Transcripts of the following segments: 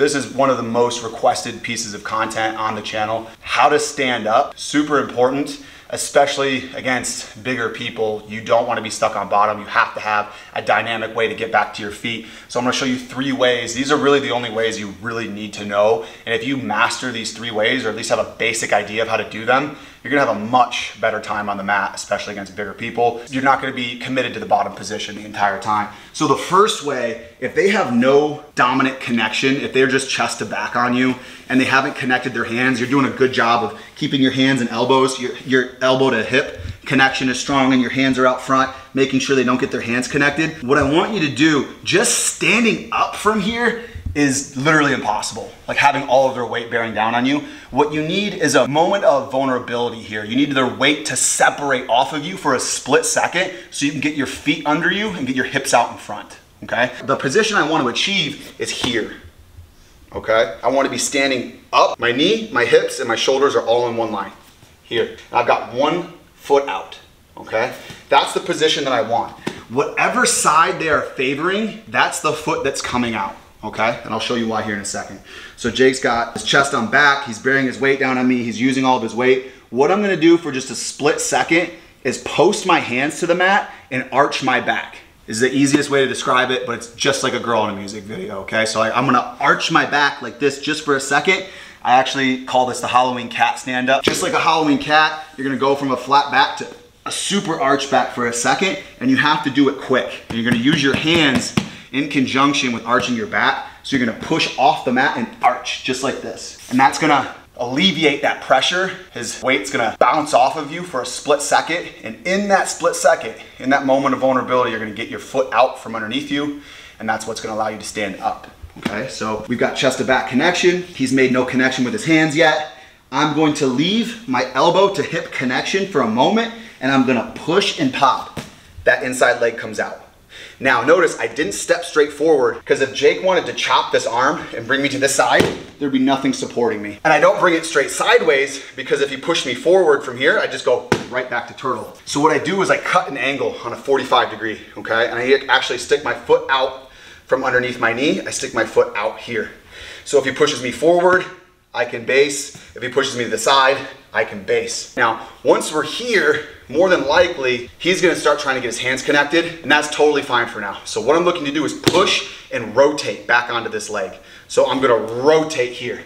This is one of the most requested pieces of content on the channel. How to stand up, super important, especially against bigger people. You don't want to be stuck on bottom. You have to have a dynamic way to get back to your feet. So I'm going to show you 3 ways. These are really the only ways you really need to know. And if you master these 3 ways, or at least have a basic idea of how to do them, you're going to have a much better time on the mat, especially against bigger people. You're not going to be committed to the bottom position the entire time. So the first way, if they have no dominant connection, if they're just chest to back on you and they haven't connected their hands, you're doing a good job of keeping your hands and elbows, your elbow to hip connection is strong and your hands are out front, making sure they don't get their hands connected. What I want you to do, just standing up from here, is literally impossible, like having all of their weight bearing down on you. What you need is a moment of vulnerability here. You need their weight to separate off of you for a split second so you can get your feet under you and get your hips out in front, okay? The position I want to achieve is here, okay? I want to be standing up. My knee, my hips, and my shoulders are all in one line here. I've got one foot out, okay? That's the position that I want. Whatever side they are favoring, that's the foot that's coming out. Okay, and I'll show you why here in a second. So Jake's got his chest on back, he's bearing his weight down on me, he's using all of his weight. What I'm gonna do for just a split second is post my hands to the mat and arch my back. This is the easiest way to describe it, but it's just like a girl in a music video, okay? So I'm gonna arch my back like this just for a second. I actually call this the Halloween cat stand up. Just like a Halloween cat, you're gonna go from a flat back to a super arch back for a second, and you have to do it quick. And you're gonna use your hands in conjunction with arching your back. So you're gonna push off the mat and arch just like this. And that's gonna alleviate that pressure. His weight's gonna bounce off of you for a split second. And in that split second, in that moment of vulnerability, you're gonna get your foot out from underneath you. And that's what's gonna allow you to stand up. Okay, so we've got chest to back connection. He's made no connection with his hands yet. I'm going to leave my elbow to hip connection for a moment. And I'm gonna push and pop. That inside leg comes out. Now notice I didn't step straight forward because if Jake wanted to chop this arm and bring me to this side, there'd be nothing supporting me. And I don't bring it straight sideways because if he pushed me forward from here, I just go right back to turtle. So what I do is I cut an angle on a 45 degree, okay? And I actually stick my foot out from underneath my knee. I stick my foot out here. So if he pushes me forward, I can base. If he pushes me to the side, I can base. Now, once we're here, more than likely, he's gonna start trying to get his hands connected, and that's totally fine for now. So what I'm looking to do is push and rotate back onto this leg. So I'm gonna rotate here.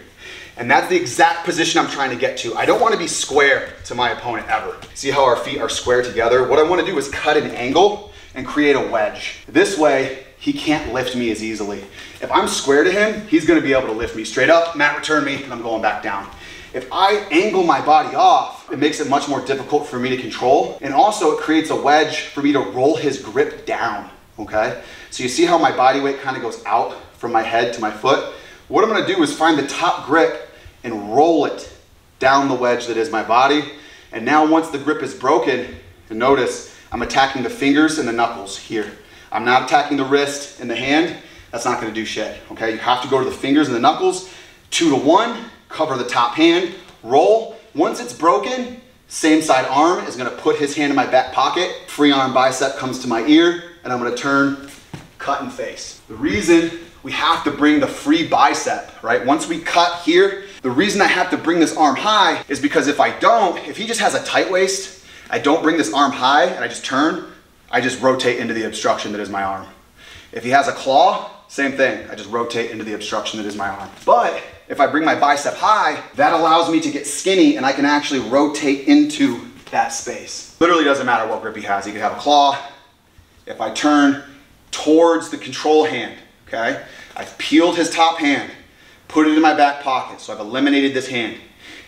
And that's the exact position I'm trying to get to. I don't wanna be square to my opponent ever. See how our feet are square together? What I wanna do is cut an angle and create a wedge. This way, he can't lift me as easily. If I'm square to him, he's gonna be able to lift me straight up, mat return me, and I'm going back down. If I angle my body off, it makes it much more difficult for me to control. And also it creates a wedge for me to roll his grip down, okay? So you see how my body weight kind of goes out from my head to my foot? What I'm gonna do is find the top grip and roll it down the wedge that is my body. And now once the grip is broken, and notice I'm attacking the fingers and the knuckles here. I'm not attacking the wrist and the hand. That's not gonna do shit, okay? You have to go to the fingers and the knuckles, 2 to 1. Cover the top hand, roll. Once it's broken, same side arm is gonna put his hand in my back pocket, free arm bicep comes to my ear, and I'm gonna turn, cut and face. The reason we have to bring the free bicep, right? Once we cut here, the reason I have to bring this arm high is because if I don't, if he just has a tight waist, I don't bring this arm high and I just turn, I just rotate into the obstruction that is my arm. If he has a claw, same thing, I just rotate into the obstruction that is my arm. But if I bring my bicep high, that allows me to get skinny and I can actually rotate into that space. Literally doesn't matter what grip he has. He could have a claw. If I turn towards the control hand, okay? I've peeled his top hand, put it in my back pocket, so I've eliminated this hand.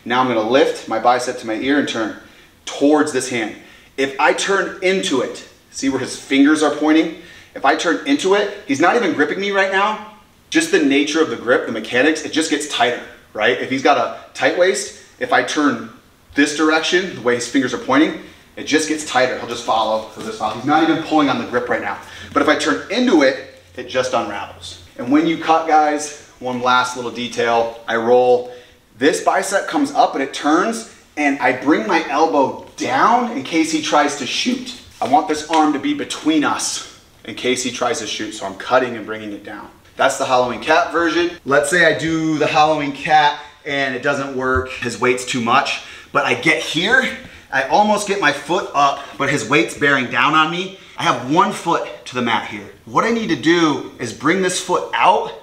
Now I'm gonna lift my bicep to my ear and turn towards this hand. If I turn into it, see where his fingers are pointing? If I turn into it, he's not even gripping me right now. Just the nature of the grip, the mechanics, it just gets tighter, right? If he's got a tight waist, if I turn this direction, the way his fingers are pointing, it just gets tighter. He'll just follow. He's not even pulling on the grip right now. But if I turn into it, it just unravels. And when you cut, guys, one last little detail, I roll. This bicep comes up and it turns, and I bring my elbow down in case he tries to shoot. I want this arm to be between us in case he tries to shoot, so I'm cutting and bringing it down. That's the Halloween Cat version. Let's say I do the Halloween Cat and it doesn't work, his weight's too much, but I get here, I almost get my foot up, but his weight's bearing down on me. I have one foot to the mat here. What I need to do is bring this foot out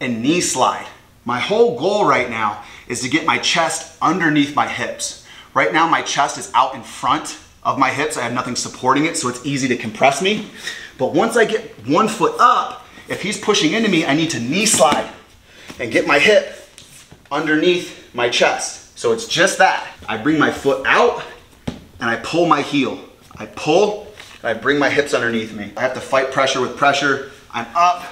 and knee slide. My whole goal right now is to get my chest underneath my hips. Right now my chest is out in front of my hips. I have nothing supporting it, so it's easy to compress me. But once I get one foot up, if he's pushing into me, I need to knee slide and get my hip underneath my chest. So it's just that. I bring my foot out and I pull my heel. I pull and I bring my hips underneath me. I have to fight pressure with pressure. I'm up.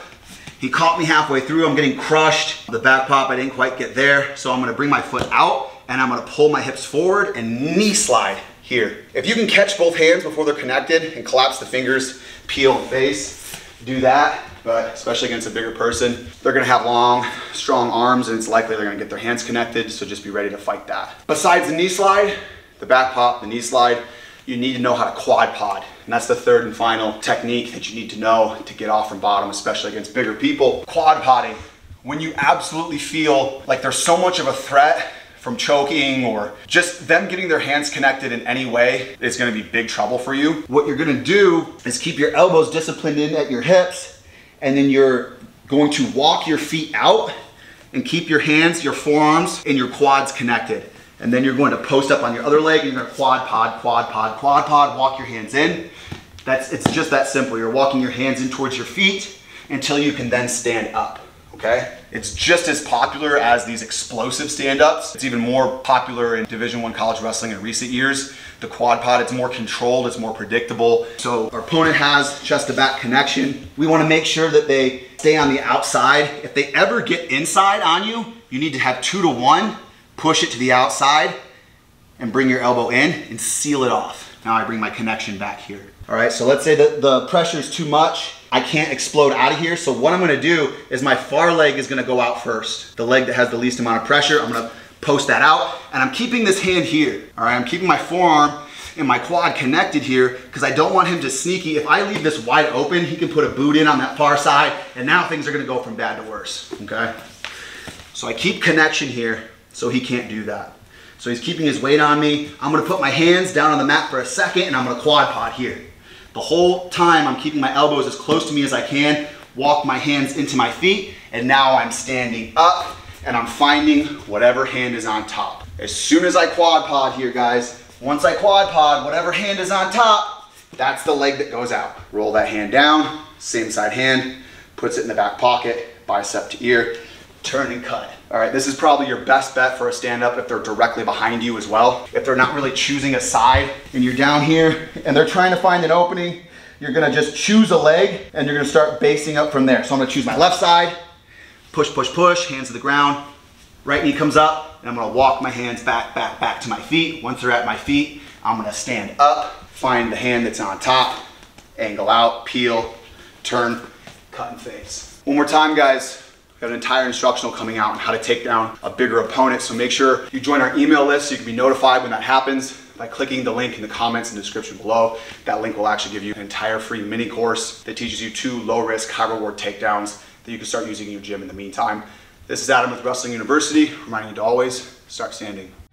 He caught me halfway through. I'm getting crushed. The back pop, I didn't quite get there. So I'm gonna bring my foot out and I'm gonna pull my hips forward and knee slide here. If you can catch both hands before they're connected and collapse the fingers, peel and face, do that. But especially against a bigger person, they're gonna have long, strong arms and it's likely they're gonna get their hands connected. So just be ready to fight that. Besides the knee slide, the back pop, the knee slide, you need to know how to quad pod. And that's the third and final technique that you need to know to get off from bottom, especially against bigger people. Quad podding. When you absolutely feel like there's so much of a threat from choking or just them getting their hands connected in any way, it's gonna be big trouble for you. What you're gonna do is keep your elbows disciplined in at your hips, and then you're going to walk your feet out and keep your hands, your forearms, and your quads connected. And then you're going to post up on your other leg and you're gonna quad pod, quad pod, quad pod, walk your hands in. It's just that simple. You're walking your hands in towards your feet until you can then stand up, okay? It's just as popular as these explosive stand-ups. It's even more popular in Division I college wrestling in recent years. The quad pod, it's more controlled, it's more predictable. So our opponent has chest-to-back connection. We wanna make sure that they stay on the outside. If they ever get inside on you, you need to have 2-to-1. Push it to the outside and bring your elbow in and seal it off. Now I bring my connection back here. All right, so let's say that the pressure is too much. I can't explode out of here. So what I'm gonna do is my far leg is gonna go out first. The leg that has the least amount of pressure, I'm gonna post that out. And I'm keeping this hand here. All right, I'm keeping my forearm and my quad connected here because I don't want him to sneaky. If I leave this wide open, he can put a boot in on that far side. And now things are gonna go from bad to worse, okay? So I keep connection here. So he can't do that. So he's keeping his weight on me. I'm gonna put my hands down on the mat for a second and I'm gonna quad pod here. The whole time I'm keeping my elbows as close to me as I can, walk my hands into my feet, and now I'm standing up and I'm finding whatever hand is on top. As soon as I quad pod here, guys, once I quad pod, whatever hand is on top, that's the leg that goes out. Roll that hand down, same side hand, puts it in the back pocket, bicep to ear, turn and cut. All right, this is probably your best bet for a stand-up if they're directly behind you as well. If they're not really choosing a side and you're down here and they're trying to find an opening, you're gonna just choose a leg and you're gonna start basing up from there. So I'm gonna choose my left side, push, push, push, hands to the ground, right knee comes up, and I'm gonna walk my hands back, back, back to my feet. Once they're at my feet, I'm gonna stand up, find the hand that's on top, angle out, peel, turn, cut and face. One more time, guys. We've got an entire instructional coming out on how to take down a bigger opponent. So make sure you join our email list so you can be notified when that happens by clicking the link in the comments and description below. That link will actually give you an entire free mini course that teaches you 2 low-risk, high-reward takedowns that you can start using in your gym in the meantime. This is Adam with Wrestling University, reminding you to always start standing.